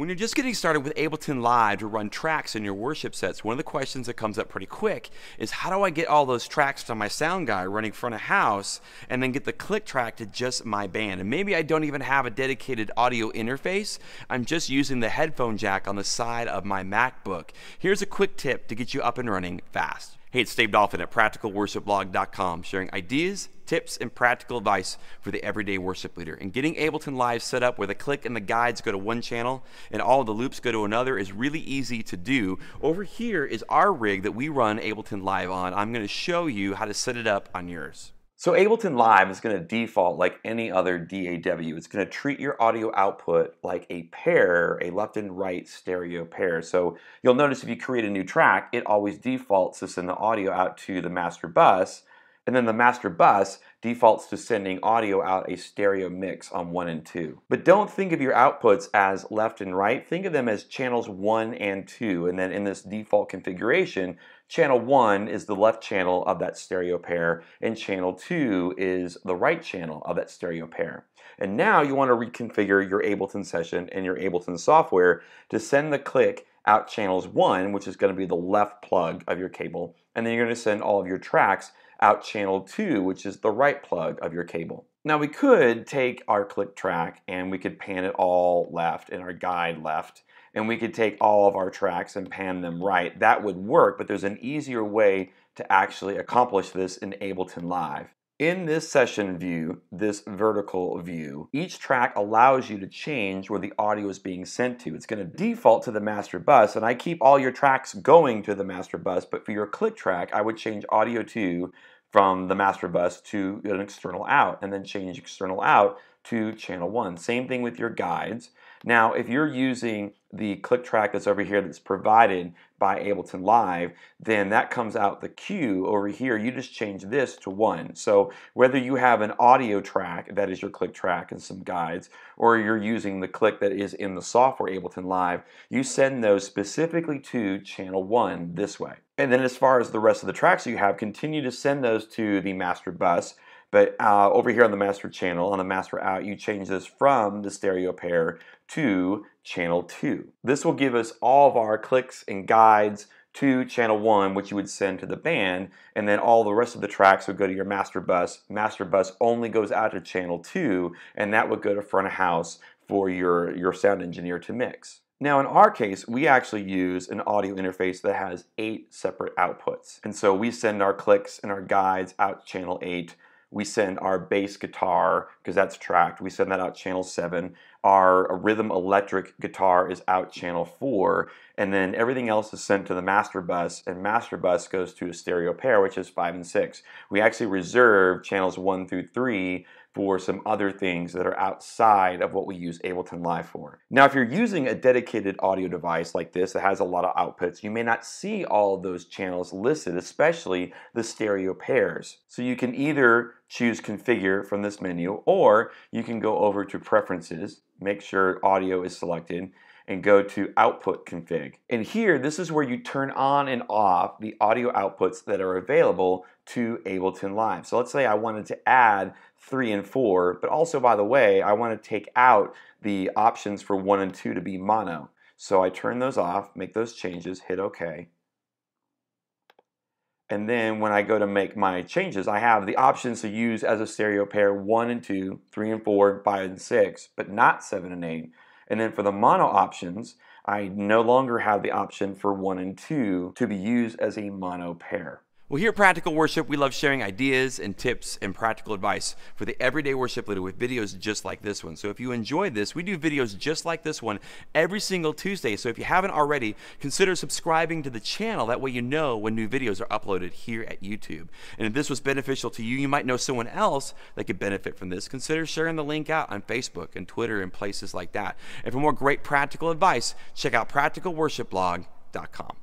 When you're just getting started with Ableton Live to run tracks in your worship sets, one of the questions that comes up pretty quick is, how do I get all those tracks to my sound guy running front of house and then get the click track to just my band? And maybe I don't even have a dedicated audio interface. I'm just using the headphone jack on the side of my MacBook. Here's a quick tip to get you up and running fast. Hey, it's Dave Dolphin at practicalworshipblog.com, sharing ideas, tips, and practical advice for the everyday worship leader. And getting Ableton Live set up where the click and the guides go to one channel and all the loops go to another is really easy to do. Over here is our rig that we run Ableton Live on. I'm going to show you how to set it up on yours. So Ableton Live is going to default like any other DAW. It's going to treat your audio output like a pair, a left and right stereo pair. So you'll notice if you create a new track, it always defaults to send the audio out to the master bus, and then the master bus defaults to sending audio out a stereo mix on 1 and 2. But don't think of your outputs as left and right. Think of them as channels 1 and 2. And then in this default configuration, channel 1 is the left channel of that stereo pair, and channel 2 is the right channel of that stereo pair. And now you want to reconfigure your Ableton session and your Ableton software to send the click out channels 1, which is going to be the left plug of your cable, and then you're going to send all of your tracks out channel 2, which is the right plug of your cable. Now we could take our click track and we could pan it all left and our guide left, and we could take all of our tracks and pan them right. That would work, but there's an easier way to actually accomplish this in Ableton Live. In this session view, this vertical view, each track allows you to change where the audio is being sent to. It's going to default to the master bus, and I keep all your tracks going to the master bus, but for your click track, I would change audio 2 from the master bus to an external out, and then change external out to channel 1. Same thing with your guides. Now, if you're using the click track that's over here that's provided by Ableton Live, then that comes out the cue over here. You just change this to 1. So whether you have an audio track that is your click track and some guides, or you're using the click that is in the software Ableton Live, you send those specifically to channel 1 this way. And then as far as the rest of the tracks you have, continue to send those to the master bus. But over here on the master channel, on the master out, you change this from the stereo pair to channel 2. This will give us all of our clicks and guides to channel 1, which you would send to the band, and then all the rest of the tracks would go to your master bus. Master bus only goes out to channel 2, and that would go to front of house for your sound engineer to mix. Now in our case, we actually use an audio interface that has 8 separate outputs. And so we send our clicks and our guides out to channel 8. We send our bass guitar, because that's tracked, we send that out channel 7. Our rhythm electric guitar is out channel 4. And then everything else is sent to the master bus, and master bus goes to a stereo pair, which is 5 and 6. We actually reserve channels 1 through 3 for some other things that are outside of what we use Ableton Live for. Now, if you're using a dedicated audio device like this that has a lot of outputs, you may not see all of those channels listed, especially the stereo pairs. So you can either choose configure from this menu, or you can go over to preferences, make sure audio is selected, and go to output config. And here, this is where you turn on and off the audio outputs that are available to Ableton Live. So let's say I wanted to add 3 and 4, but also, by the way, I want to take out the options for 1 and 2 to be mono. So I turn those off, make those changes, hit OK. And then when I go to make my changes, I have the options to use as a stereo pair 1 and 2, 3 and 4, 5 and 6, but not 7 and 8. And then for the mono options, I no longer have the option for 1 and 2 to be used as a mono pair. Well, here at Practical Worship, we love sharing ideas and tips and practical advice for the everyday worship leader with videos just like this one. So if you enjoyed this, we do videos just like this one every single Tuesday. So if you haven't already, consider subscribing to the channel. That way you know when new videos are uploaded here at YouTube. And if this was beneficial to you, you might know someone else that could benefit from this. Consider sharing the link out on Facebook and Twitter and places like that. And for more great practical advice, check out practicalworshipblog.com.